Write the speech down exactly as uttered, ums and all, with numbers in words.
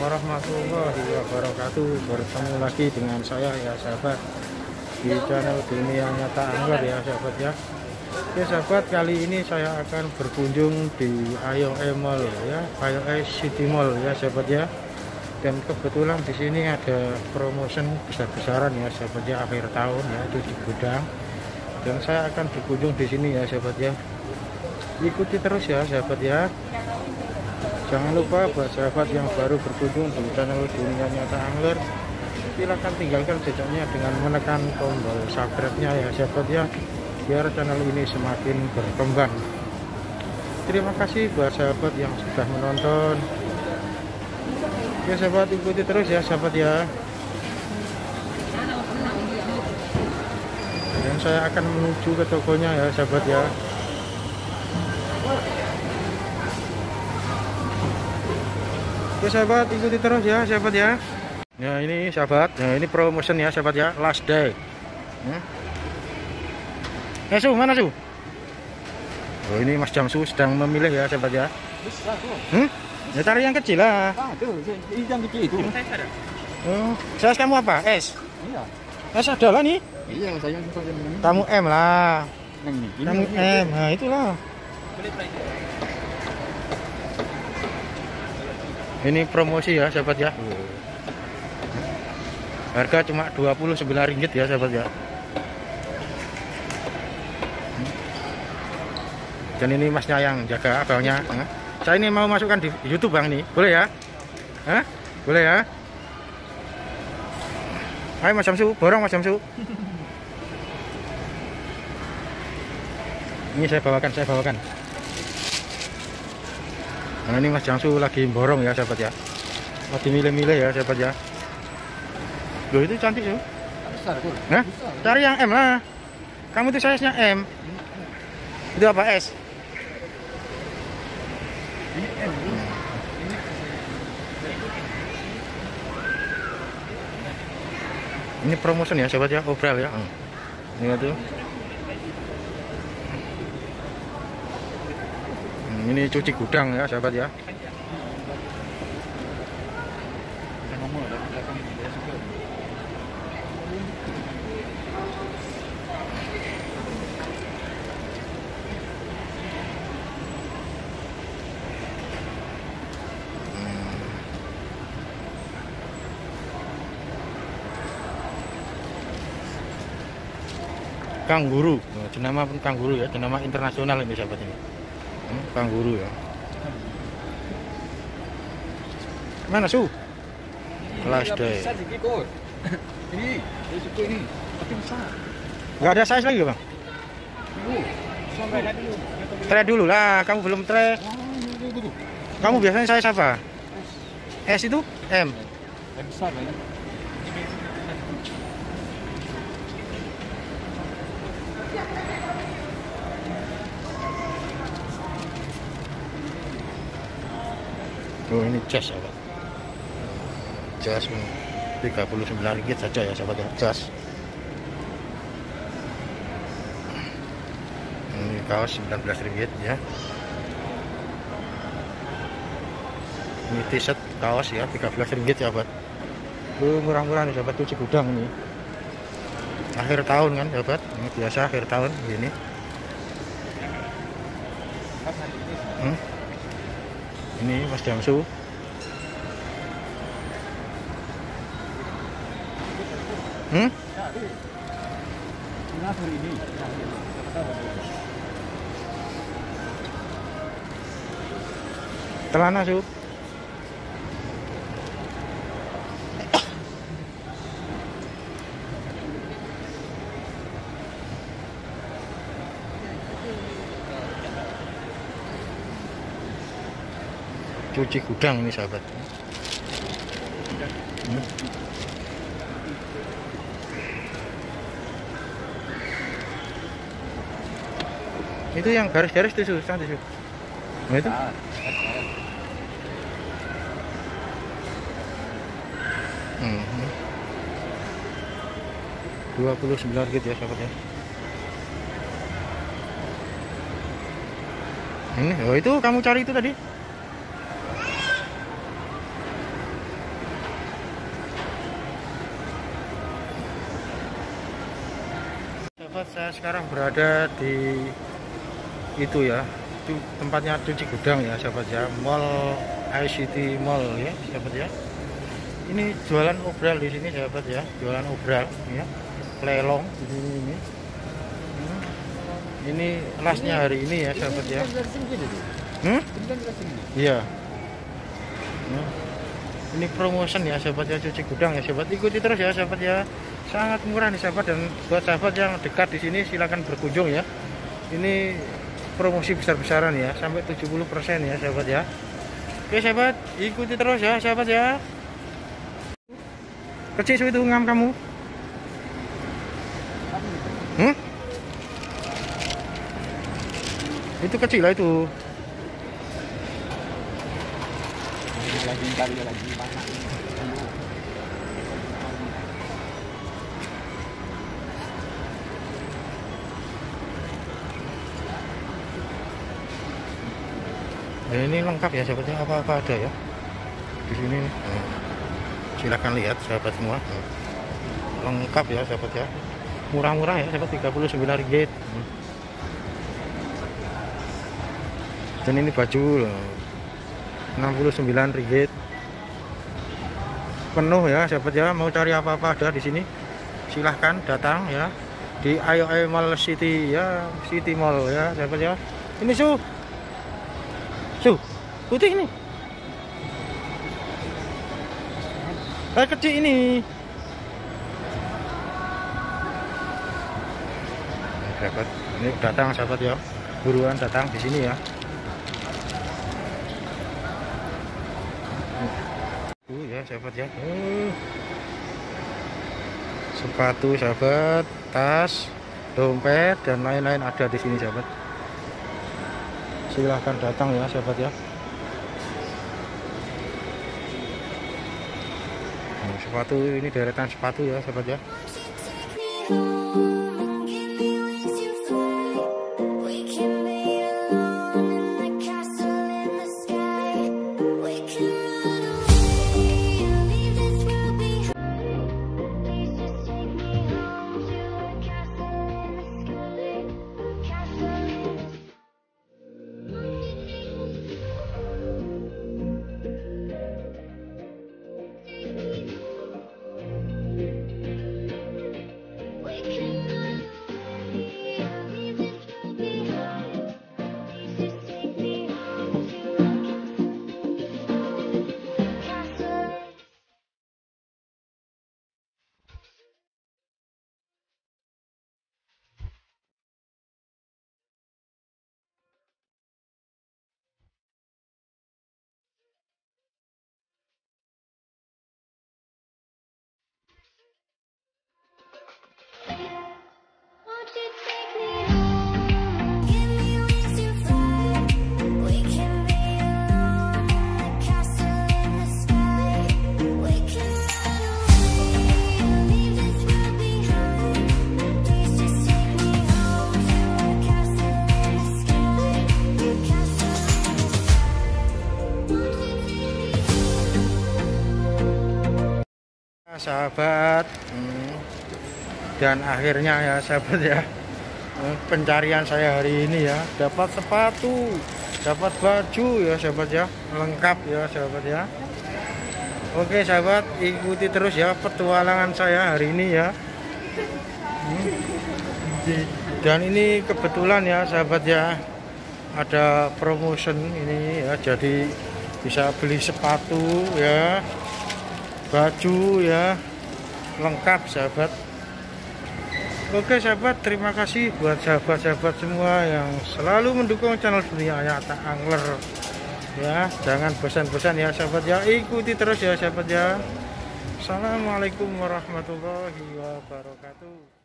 warahmatullahi wabarakatuh. Bertemu lagi dengan saya ya sahabat di channel Dunia Nyata Angler ya sahabat ya. Oke sahabat, kali ini saya akan berkunjung di I O I Mall ya, I O I City Mall ya sahabat ya. Dan kebetulan di sini ada promotion besar-besaran ya sahabat ya, akhir tahun ya, itu di gudang. Dan saya akan berkunjung di sini ya sahabat ya. Ikuti terus ya sahabat ya. Jangan lupa buat sahabat yang baru berkunjung di channel Dunia Nyata Angler, silahkan tinggalkan jejaknya dengan menekan tombol subscribe-nya ya sahabat ya, biar channel ini semakin berkembang. Terima kasih buat sahabat yang sudah menonton. Ya sahabat, ikuti terus ya sahabat ya. Dan saya akan menuju ke tokonya ya sahabat ya. Oke sahabat, ikuti terus ya sahabat ya. Nah ini sahabat, nah ini promotion ya sahabat ya, last day. Eh Su, mana Su? Oh ini Mas Jamsu sedang memilih ya sahabat ya. Hmm? Ya taruh yang kecil lah. Ini yang kecil itu. Oh, saya kamu apa? S? Iya. S adalah nih? Iya, saya yang suka ini. Kamu M lah. Kamu M, nah itulah. Ini promosi ya sahabat ya. Harga cuma dua puluh sembilan ringgit ya sahabat ya. Dan ini masnya yang jaga abangnya. Saya ini mau masukkan di YouTube bang nih. Boleh ya? Hah? Boleh ya? Ayo Mas Samsu, borong Mas Samsu. Ini saya bawakan, saya bawakan. Nah ini Mas Jamsu lagi borong ya sahabat ya, lagi milih-milih ya sahabat ya. Loh itu cantik ya. Nah cari yang M lah, kamu itu size nya M. Itu apa S? Ini M. Ini promotion ya sahabat ya, obral ya. Ini tuh. Ini cuci gudang ya sahabat ya. Kangguru, jenama pun kangguru ya, jenama internasional ini sahabat ini. Kangguru ya. Mana Su? Kelas deh. Ini, ini tapi besar. Enggak ada size lagi, Bang? Tre dulu lah, kamu belum tre. Kamu biasanya size apa? S itu M. M besar banget. Oh ini jas sahabat, jas tiga puluh sembilan ringgit saja ya sahabat ya, jas. Ini kaos sembilan belas ringgit ya. Ini t-shirt kaos ya tiga belas ringgit ya sahabat. Lu murah-murah nih sahabat, cuci gudang nih. Akhir tahun kan sahabat, ini biasa akhir tahun begini. Hmm? Ini Mas Jamsu. Hmm? Telana Su. Cuci gudang ini sahabat. Hmm. Itu yang garis-garis itu susah itu. Nah, itu. Hmm. dua puluh sembilan ringgit ya sahabat ya. Ini, oh itu kamu cari itu tadi. sahabat, saya sekarang berada di itu ya, itu tempatnya di Cigudang ya sahabat ya, Mall I O I City Mall ya sahabat ya. Ini jualan obral di sini sahabat ya, jualan obral ya, lelong ini ini. Ini lasnya hari ini ya sahabat ya. Hmm? Iya. Nah, ini promotion ya sahabat ya, Cigudang ya sahabat, ikuti terus ya sahabat ya. Sangat murah nih sahabat, dan buat sahabat yang dekat di sini silakan berkunjung ya. Ini promosi besar-besaran ya, sampai tujuh puluh persen ya sahabat ya. Oke sahabat, ikuti terus ya sahabat ya. Kecil suwi itu ngam kamu. Hmm? Itu kecil lah itu. Lagi kali lagi mana? Ya, ini lengkap ya sahabatnya, apa-apa ada ya di sini. Hmm. Silahkan lihat sahabat semua. Hmm. Lengkap ya sahabat ya, murah-murah ya sahabat, tiga puluh sembilan ringgit. Hmm. Dan ini baju enam puluh sembilan ringgit, penuh ya sahabat ya. Mau cari apa-apa ada di sini, silahkan datang ya di I O I Mall City ya, City Mall ya sahabat ya. Ini su tuh, putih ini. Eh, kecil ini. Nah, sahabat, ini datang sahabat ya. Buruan datang di sini ya. Uh, ya sahabat ya. Uh. Sepatu sahabat, tas, dompet dan lain-lain ada di sini sahabat. Silahkan datang ya sahabat ya. Nah, sepatu ini deretan sepatu ya sahabat ya. Sahabat, dan akhirnya ya sahabat ya, pencarian saya hari ini ya, dapat sepatu, dapat baju ya sahabat ya, lengkap ya sahabat ya. Oke sahabat, ikuti terus ya petualangan saya hari ini ya. Dan ini kebetulan ya sahabat ya, ada promotion ini ya, jadi bisa beli sepatu ya, baju ya, lengkap sahabat. Oke sahabat, terima kasih buat sahabat-sahabat semua yang selalu mendukung channel Dunia Nyata Angler ya. Jangan bosan-bosan ya sahabat ya, ikuti terus ya sahabat ya. Assalamualaikum warahmatullahi wabarakatuh.